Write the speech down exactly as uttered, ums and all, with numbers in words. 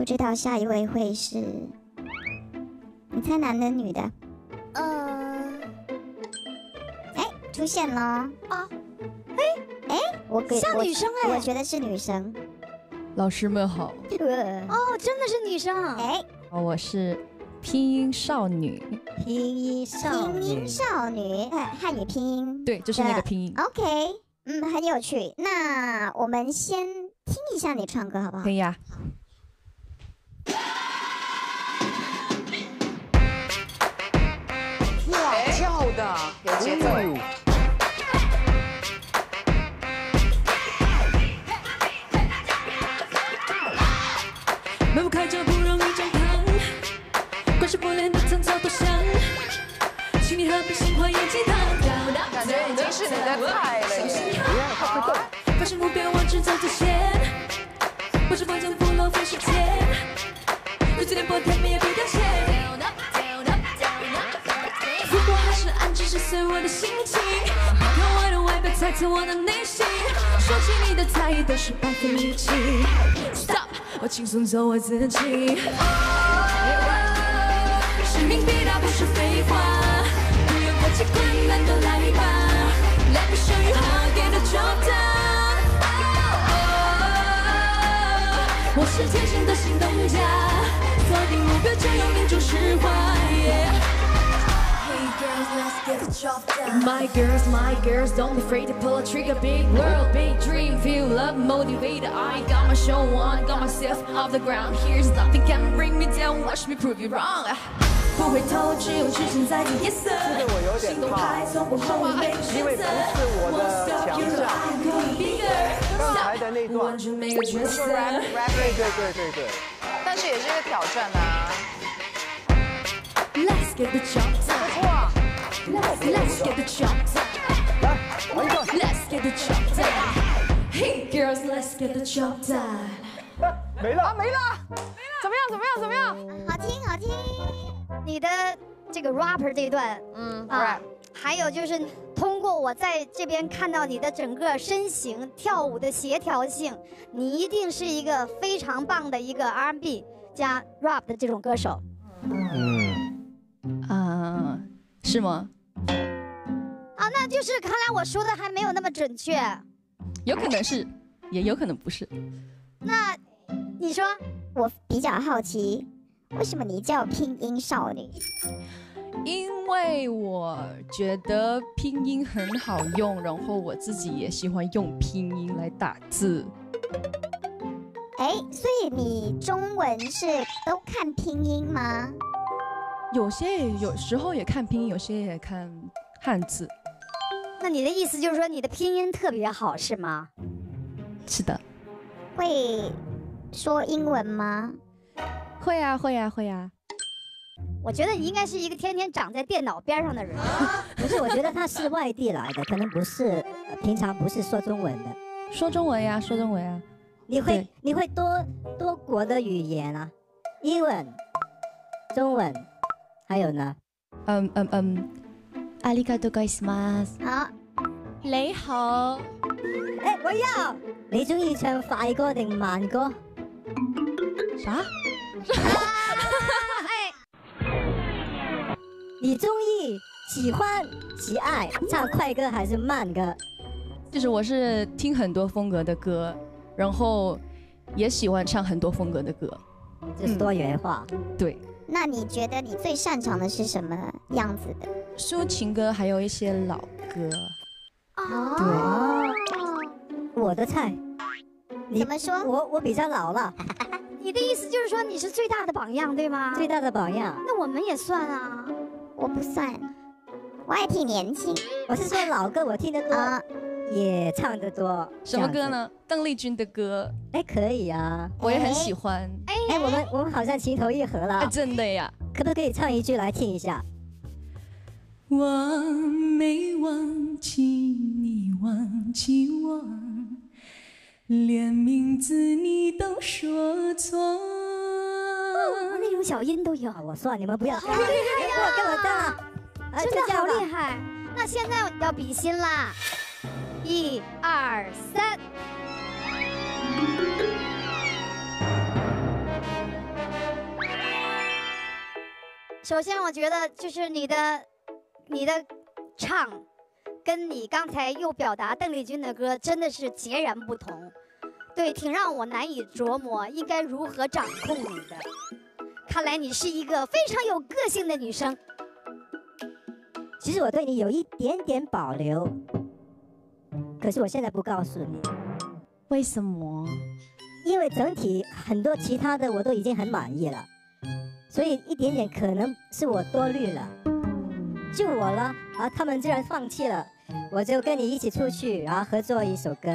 不知道下一位会是……你猜男的女的？呃，哎，出现了啊！哎哎，我给像女生哎，我觉得是女生。老师们好。哦，真的是女生。哎，我是拼音少女。拼音少女。拼音少女，汉语拼音。对，就是那个拼音。OK， 嗯，很有趣。那我们先听一下你唱歌好不好？可以呀。 跳的有节奏，门不开就不容易长胖，关系破裂的层次多香，请你喝杯鲜花椰鸡汤。感觉已经是你的菜了耶！好，发现目标往前走最前，不是方向不浪费时间，有几点破甜蜜也别掉线。 是暗指是随我的心情，别看我的外表，猜测我的内心。说起你的才艺，都是百分之七。Stop， 我轻松做我自己。使命必达，不是废话。不用客气，困难都来吧。Let me show you how get the job done。我是天生的行动家，锁定目标就用命中释怀。 My girls, my girls, don't be afraid to pull a trigger. Big world, big dream, feel love, motivated. I got my show on, got myself off the ground. Here's nothing can bring me down. Watch me prove you wrong. 不回头，只有置身在你夜色。这个我有点怕，因为不是我的强项。刚才的那段，说 rap rap， 对对对对对，但是也是一个挑战啊。Let's get the job done. Let's get the job done. Let's get the job done. Hey girls, let's get the job done. 没了，没了，怎么样？怎么样？怎么样？好听，好听。你的这个 rapper 这一段，嗯，啊，还有就是通过我在这边看到你的整个身形、跳舞的协调性，你一定是一个非常棒的一个 R and B 加 rap 的这种歌手。嗯，啊。 是吗？啊，那就是看来我说的还没有那么准确，有可能是，也有可能不是。那你说，我比较好奇，为什么你叫拼音少女？因为我觉得拼音很好用，然后我自己也喜欢用拼音来打字。哎，所以你中文是都看拼音吗？ 有些有时候也看拼音，有些也看汉字。那你的意思就是说你的拼音特别好是吗？是的。会说英文吗？会啊，会啊，会啊。我觉得你应该是一个天天长在电脑边上的人。不是，我觉得他是外地来的，可能不是平常不是说中文的。说中文呀，说中文呀。你会你会多多国的语言啊，英文、中文。 还有呢，嗯嗯嗯，ありがとうございます。好，你好。哎，我要。你中意唱快歌定慢歌？啥？哎，你中意喜欢喜爱唱快歌还是慢歌？就是我是听很多风格的歌，然后也喜欢唱很多风格的歌，就是多元化。嗯、对。 那你觉得你最擅长的是什么样子的？抒情歌，还有一些老歌。哦，对，我的菜。怎么说？我我比较老了。你的意思就是说你是最大的榜样，对吗？最大的榜样。那我们也算啊。我不算，我还挺年轻。我是说老歌我听得多，呃、也唱得多。什么歌呢？邓丽君的歌。哎，可以啊，我也很喜欢。哎。 哎，我们我们好像情投意合了、啊，真的呀！可不可以唱一句来听一下？我没忘记你，忘记我，连名字你都说错。哦、那种小音都有，我算你们不要，好厉害呀！给我大，真的好厉害！那现在要比心啦，一二三。 Thank you. 首先我觉得就是你的你的唱，跟你刚才又表达邓丽君的歌真的是截然不同，对，挺让我难以琢磨应该如何掌控你的。看来你是一个非常有个性的女生。其实我对你有一点点保留，可是我现在不告诉你。为什么？因为整体很多其他的我都已经很满意了，所以一点点可能是我多虑了。就我了啊，他们既然放弃了，我就跟你一起出去，然后合作一首歌。